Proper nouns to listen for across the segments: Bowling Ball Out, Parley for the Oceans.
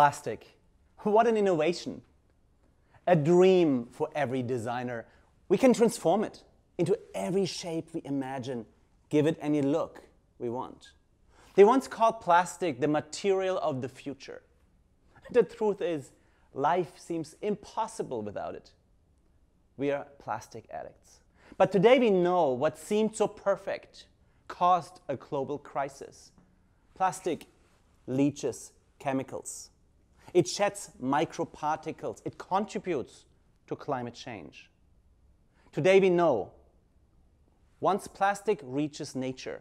plastic. What an innovation! A dream for every designer. We can transform it into every shape we imagine, give it any look we want. They once called plastic the material of the future. The truth is, life seems impossible without it. We are plastic addicts. But today we know what seemed so perfect caused a global crisis. Plastic leaches chemicals. It sheds microparticles. It contributes to climate change. Today we know, once plastic reaches nature,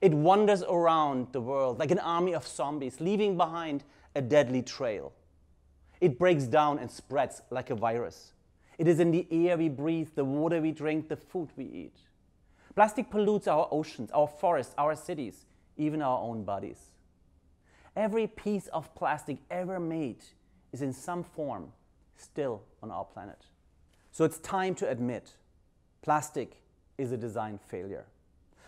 it wanders around the world like an army of zombies, leaving behind a deadly trail. It breaks down and spreads like a virus. It is in the air we breathe, the water we drink, the food we eat. Plastic pollutes our oceans, our forests, our cities, even our own bodies. Every piece of plastic ever made is in some form still on our planet. So it's time to admit, plastic is a design failure.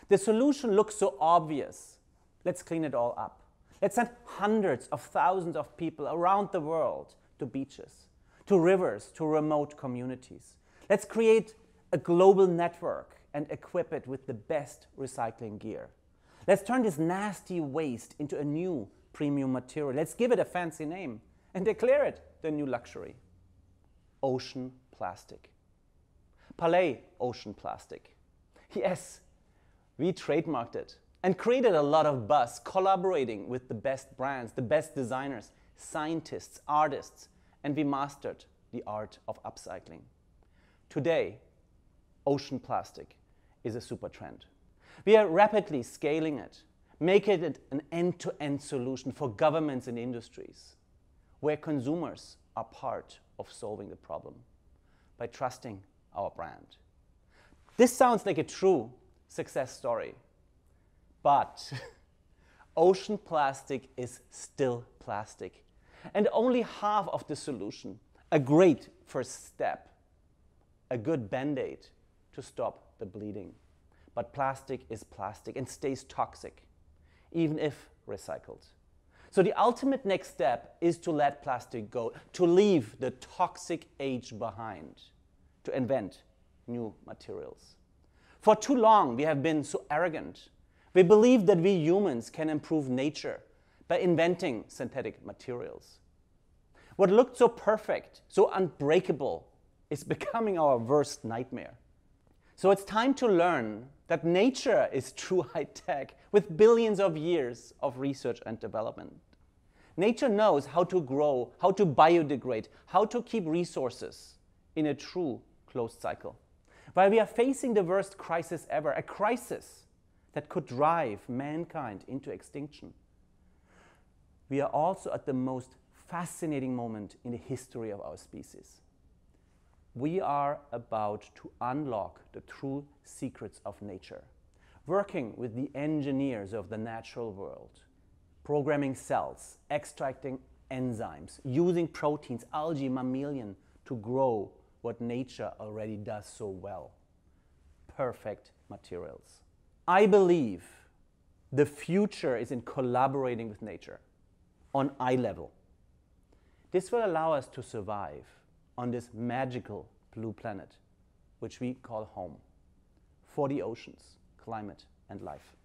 The solution looks so obvious. Let's clean it all up. Let's send hundreds of thousands of people around the world to beaches, to rivers, to remote communities. Let's create a global network and equip it with the best recycling gear. Let's turn this nasty waste into a new premium material. Let's give it a fancy name and declare it the new luxury. Ocean plastic. Parley ocean plastic. Yes, we trademarked it and created a lot of buzz, collaborating with the best brands, the best designers, scientists, artists, and we mastered the art of upcycling. Today, ocean plastic is a super trend. We are rapidly scaling it, making it an end-to-end solution for governments and industries, where consumers are part of solving the problem by trusting our brand. This sounds like a true success story, but ocean plastic is still plastic, and only half of the solution. A great first step, a good band-aid to stop the bleeding. But plastic is plastic and stays toxic, even if recycled. So the ultimate next step is to let plastic go, to leave the toxic age behind, to invent new materials. For too long, we have been so arrogant. We believe that we humans can improve nature by inventing synthetic materials. What looked so perfect, so unbreakable, is becoming our worst nightmare. So it's time to learn that nature is true high-tech, with billions of years of research and development. Nature knows how to grow, how to biodegrade, how to keep resources in a true closed cycle. While we are facing the worst crisis ever, a crisis that could drive mankind into extinction, we are also at the most fascinating moment in the history of our species. We are about to unlock the true secrets of nature, working with the engineers of the natural world, programming cells, extracting enzymes, using proteins, algae, mammalian, to grow what nature already does so well. Perfect materials. I believe the future is in collaborating with nature on eye level. This will allow us to survive on this magical blue planet, which we call home, for the oceans, climate, and life.